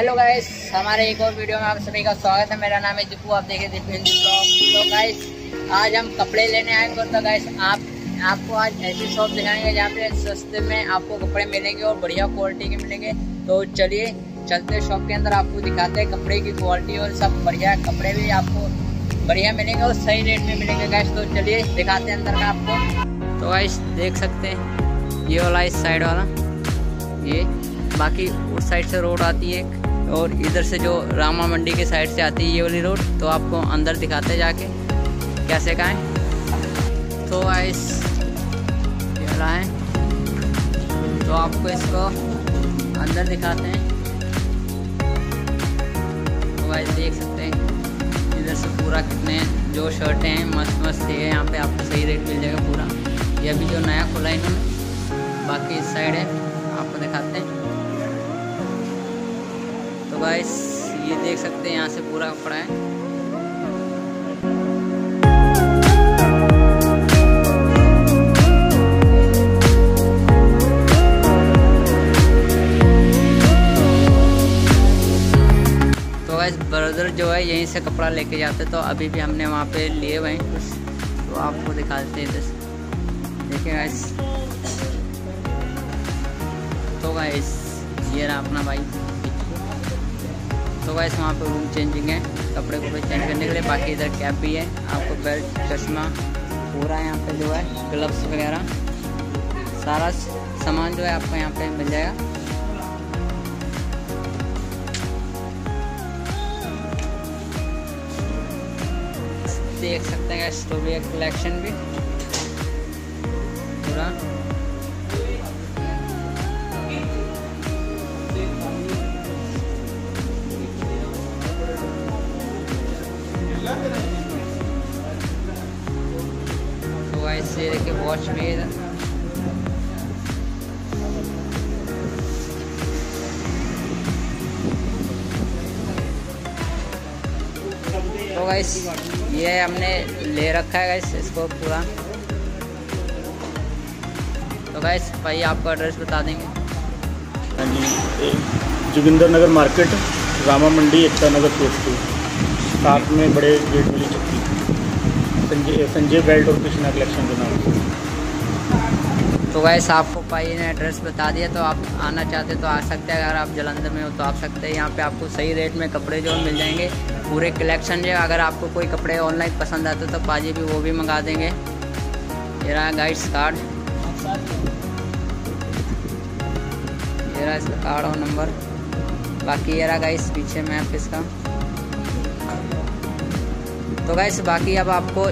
Hello guys, हमारे एक और वीडियो में आप सभी का स्वागत है। मेरा नाम है दीपू, आप देखे दीपू ब्लॉग। तो गाइस आज हम कपड़े लेने आएंगे। तो गाइस आपको आज ऐसी शॉप दिखाएंगे जहाँ पे सस्ते में आपको कपड़े मिलेंगे और बढ़िया क्वालिटी के मिलेंगे। तो चलिए चलते शॉप के अंदर, आपको दिखाते हैं कपड़े की क्वालिटी और सब बढ़िया कपड़े भी आपको बढ़िया मिलेंगे और सही रेट में मिलेंगे गाइस। तो चलिए दिखाते हैं अंदर का आपको। तो गाइस देख सकते हैं ये वाला, इस साइड वाला ये, बाकी उस साइड से रोड आती है और इधर से जो रामा मंडी के साइड से आती है ये वाली रोड। तो आपको अंदर दिखाते जाके कैसे कहाँ है। तो आइस लाएँ, तो आपको इसको अंदर दिखाते हैं। तो आइस देख सकते हैं इधर से पूरा कितने जो शर्टें हैं मस्त मस्त है। यहाँ पे आपको सही रेट मिल जाएगा पूरा। ये अभी जो नया खुला है इन्होंने, बाकी इस साइड है, आपको दिखाते हैं। तो गाइस ये देख सकते हैं यहाँ से पूरा कपड़ा है। तो गाइस ब्रदर जो है यहीं से कपड़ा लेके जाते, तो अभी भी हमने वहाँ पे लिए हुए हैं कुछ। तो आपको दिखाते हैं इधर से, देखिए गाइस। तो गाइस ये रहा अपना भाई। तो गाइस वहाँ पर रूम चेंजिंग है, कपड़े कपड़े चेंज करने के लिए। बाकी इधर कैप भी है, आपको बेल्ट, चश्मा पूरा यहाँ पे जो है, ग्लव्स वगैरह सारा सामान जो है आपको यहाँ पे मिल जाएगा। देख सकते हैं गाइस, तो भी एक कलेक्शन भी पूरा। तो गाइस ये देखिए वॉच भी है। तो गाइस ये हमने ले रखा है गाइस इसको पूरा। तो गाइस भाई आपको एड्रेस बता देंगे। जोगिंदर नगर मार्केट, रामा मंडी, एकता नगर पोस्ट, साथ में बड़े गेट वाली चक्की, संजय बेल्ट और कृष्णा कलेक्शन के नाम। तो गाइस आपको भाई ने एड्रेस बता दिया। तो आप आना चाहते तो आ सकते हैं, अगर आप जालंधर में हो तो आ सकते हैं। यहाँ पे आपको सही रेट में कपड़े जो मिल जाएंगे, पूरे कलेक्शन जो। अगर आपको कोई कपड़े ऑनलाइन पसंद आते तो पाजी भी वो भी मंगा देंगे। मेरा गाइड्स कार्ड, मेरा इसका कार्ड और नंबर, बाकी ये रहा गाइस पीछे मैप इसका। तो गाइस बाकी अब आपको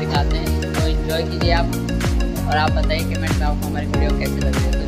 दिखाते हैं। तो एंजॉय कीजिए आप, और आप बताइए कमेंट में आपको हमारी वीडियो कैसे लगी।